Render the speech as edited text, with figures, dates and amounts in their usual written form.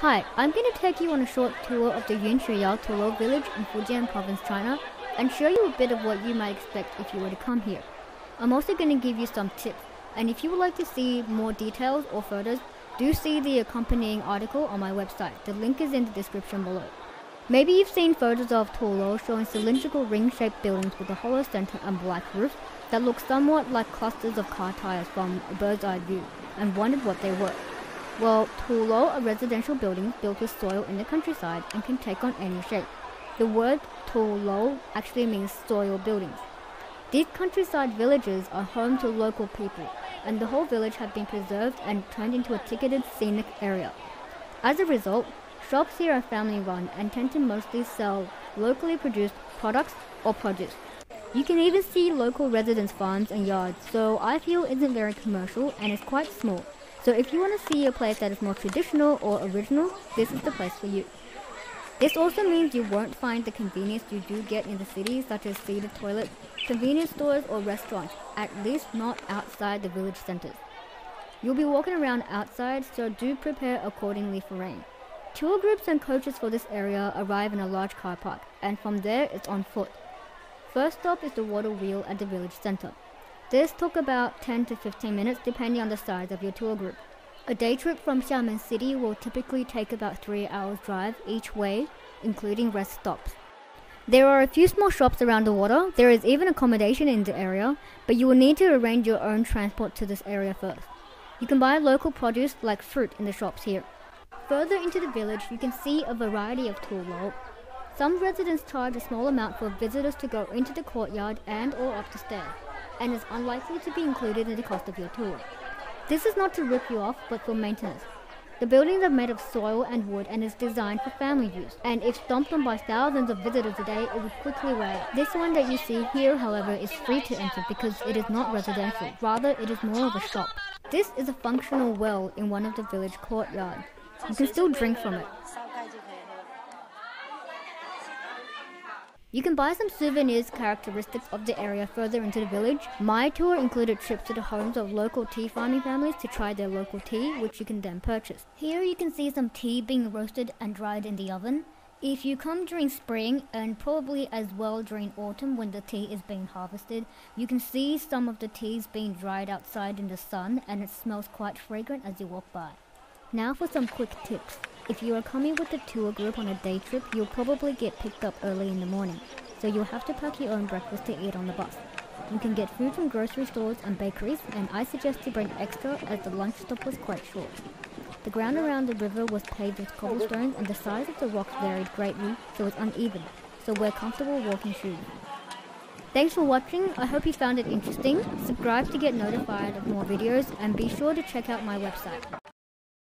Hi, I'm going to take you on a short tour of the Yunshuiyao Tulou village in Fujian province, China, and show you a bit of what you might expect if you were to come here. I'm also going to give you some tips, and if you would like to see more details or photos, do see the accompanying article on my website. The link is in the description below. Maybe you've seen photos of Tulou showing cylindrical ring-shaped buildings with a hollow center and black roofs that look somewhat like clusters of car tires from a bird's-eye view, and wondered what they were. Well, Tulou are residential buildings built with soil in the countryside and can take on any shape. The word Tulou actually means soil buildings. These countryside villages are home to local people, and the whole village have been preserved and turned into a ticketed scenic area. As a result, shops here are family-run and tend to mostly sell locally produced products or produce. You can even see local residents' farms and yards, so I feel isn't very commercial and is quite small. So if you want to see a place that is more traditional or original, this is the place for you. This also means you won't find the convenience you do get in the city, such as seated toilets, convenience stores or restaurants, at least not outside the village centers. You'll be walking around outside, so do prepare accordingly for rain. Tour groups and coaches for this area arrive in a large car park, and from there it's on foot. First stop is the water wheel at the village center. This took about 10 to 15 minutes depending on the size of your tour group. A day trip from Xiamen city will typically take about 3 hours drive each way, including rest stops. There are a few small shops around the water. There is even accommodation in the area, but you will need to arrange your own transport to this area first. You can buy local produce like fruit in the shops here. Further into the village, you can see a variety of tulou. Some residents charge a small amount for visitors to go into the courtyard and or up the stairs, and is unlikely to be included in the cost of your tour. This is not to rip you off, but for maintenance. The buildings are made of soil and wood and is designed for family use, and if stomped on by thousands of visitors a day, it would quickly wear out. This one that you see here, however, is free to enter because it is not residential, rather it is more of a shop. This is a functional well in one of the village courtyards. You can still drink from it. You can buy some souvenirs characteristics of the area further into the village. My tour included trips to the homes of local tea farming families to try their local tea, which you can then purchase. Here you can see some tea being roasted and dried in the oven. If you come during spring, and probably as well during autumn when the tea is being harvested, you can see some of the teas being dried outside in the sun, and it smells quite fragrant as you walk by. Now for some quick tips. If you are coming with a tour group on a day trip, you'll probably get picked up early in the morning, so you'll have to pack your own breakfast to eat on the bus. You can get food from grocery stores and bakeries, and I suggest you bring extra as the lunch stop was quite short. The ground around the river was paved with cobblestones, and the size of the rocks varied greatly, so it's uneven, so wear comfortable walking shoes. Thanks for watching, I hope you found it interesting. Subscribe to get notified of more videos, and be sure to check out my website.